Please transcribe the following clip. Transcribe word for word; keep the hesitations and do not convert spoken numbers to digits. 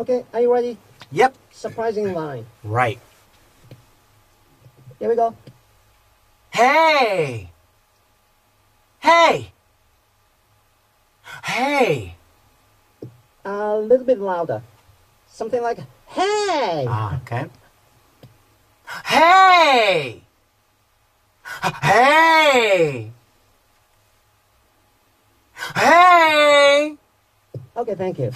Okay, are you ready? Yep. Surprising line. Right. Here we go. Hey! Hey! Hey! A little bit louder. Something like, hey! Ah, okay. Hey! Hey! Hey! Okay, thank you.